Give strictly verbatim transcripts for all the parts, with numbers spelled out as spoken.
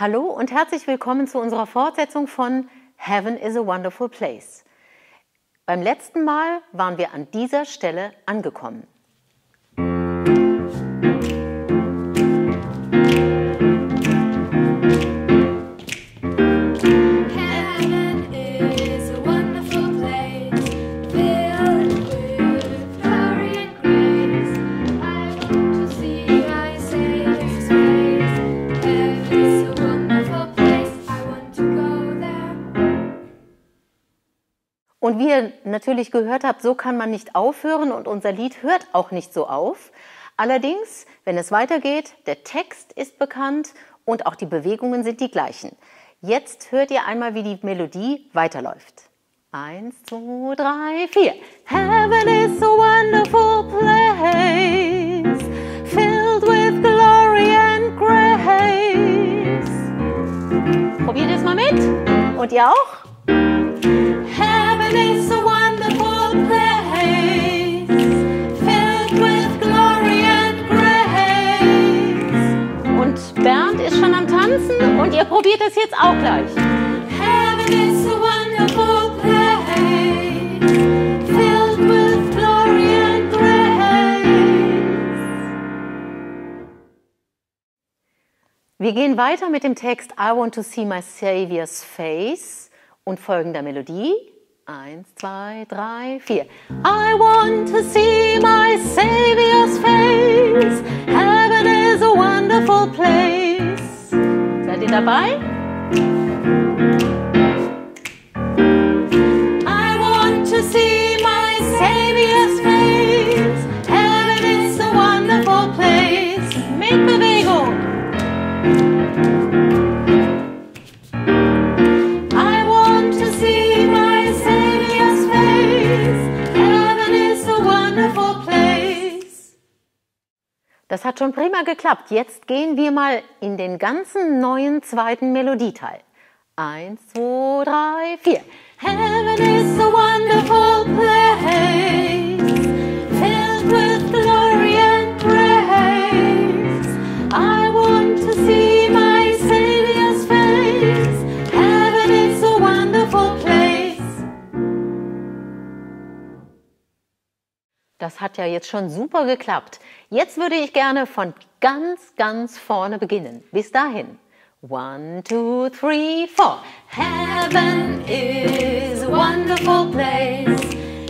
Hallo und herzlich willkommen zu unserer Fortsetzung von Heaven is a Wonderful Place. Beim letzten Mal waren wir an dieser Stelle angekommen. Und wie ihr natürlich gehört habt, so kann man nicht aufhören und unser Lied hört auch nicht so auf. Allerdings, wenn es weitergeht, der Text ist bekannt und auch die Bewegungen sind die gleichen. Jetzt hört ihr einmal, wie die Melodie weiterläuft. Eins, zwei, drei, vier. Heaven is a wonderful place, filled with glory and grace. Probiert es mal mit. Und ihr auch? Heaven is a wonderful place, filled with glory and grace. Und Bernd ist schon am Tanzen und ihr probiert es jetzt auch gleich. Heaven is a wonderful place, filled with glory and grace. Wir gehen weiter mit dem Text I want to see my Savior's face und folgender Melodie. Eins, zwei, drei, vier. I want to see my Savior's face. Heaven is a wonderful place. Seid ihr dabei? I want to see my Savior's face. Heaven is a wonderful place. Mit Bewegung. Das hat schon prima geklappt. Jetzt gehen wir mal in den ganzen neuen zweiten Melodieteil. Eins, zwei, drei, vier. Heaven is a wonderful place, filled with glory and grace. I want to see my Savior's face. Heaven is a wonderful place. Das hat ja jetzt schon super geklappt. Jetzt würde ich gerne von ganz, ganz vorne beginnen. Bis dahin. One, two, three, four. Heaven is a wonderful place,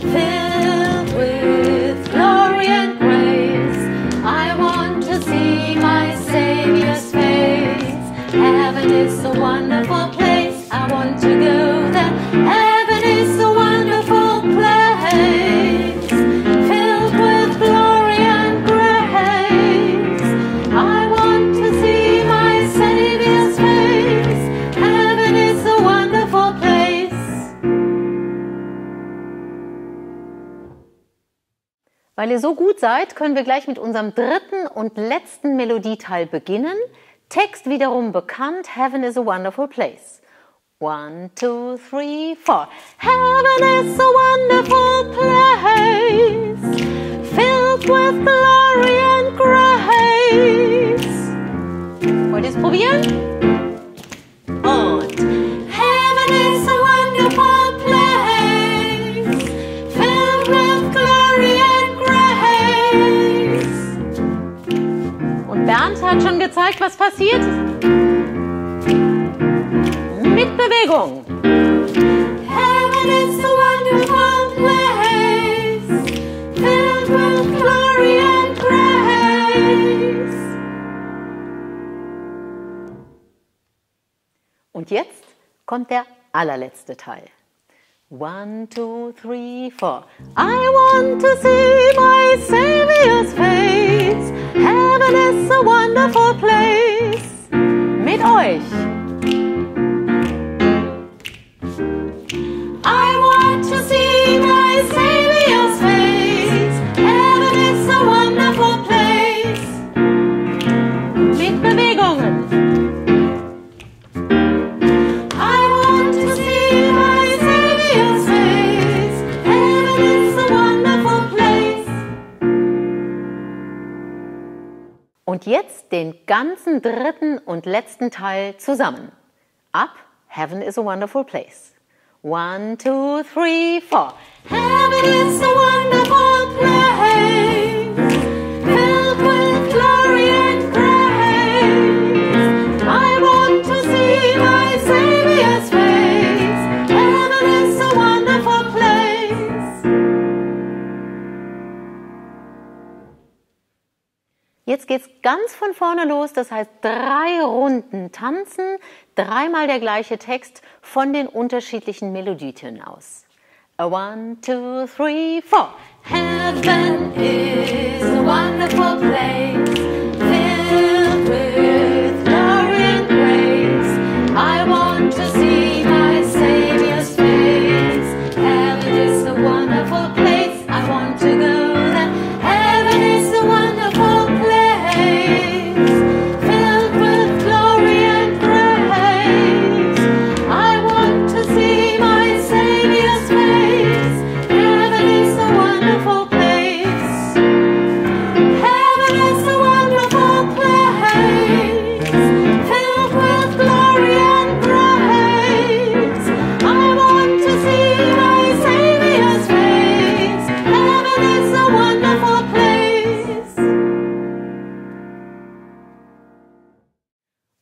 filled with glory and grace. I want to see my Savior's face. Heaven is a wonderful place. I want to go there. Heaven is a wonderful place, filled with glory. Weil ihr so gut seid, können wir gleich mit unserem dritten und letzten Melodieteil beginnen. Text wiederum bekannt, Heaven is a wonderful place. One, two, three, four. Heaven is a wonderful place, filled with glory and grace. Wollt ihr es probieren? Und... Bernd hat schon gezeigt, was passiert. Mit Bewegung. Heaven is a wonderful place, filled with glory and grace. Und jetzt kommt der allerletzte Teil. One, two, three, four. I want to see my Savior's face. Heaven is a wonderful place. Mit euch. I want to see my Savior's face. Heaven is a wonderful place. Mit Bewegungen. Und jetzt den ganzen dritten und letzten Teil zusammen. Ab Heaven is a Wonderful Place. One, two, three, four. Heaven is a wonderful place, filled with glory and grace. I want to see my Savior's face. Heaven is a wonderful place. Jetzt geht's ganz von vorne los, das heißt drei Runden tanzen, dreimal der gleiche Text von den unterschiedlichen Melodietönen aus. A one, two, three, four. Heaven is a wonderful place, filled with glory and grace. I want to see my Savior's face. Heaven is a wonderful place, I want to go.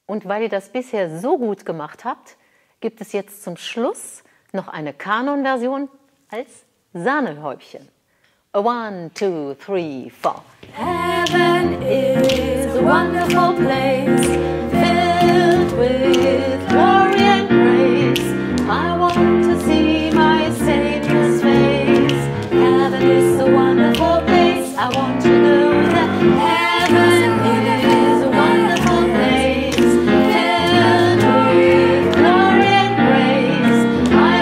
Und weil ihr das bisher so gut gemacht habt, gibt es jetzt zum Schluss noch eine Kanon-Version als Sahnehäubchen. A one, two, three, four. Heaven is a wonderful place, filled with glory and grace. I want to see my Savior's face. Heaven is a wonderful place, I want to know that heaven. I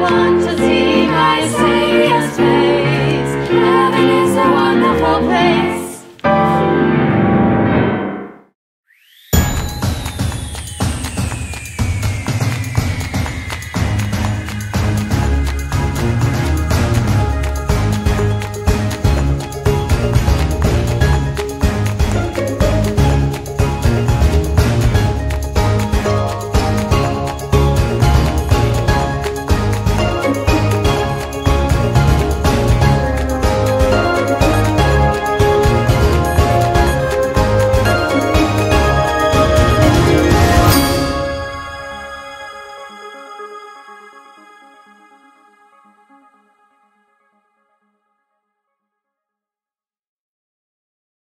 want to see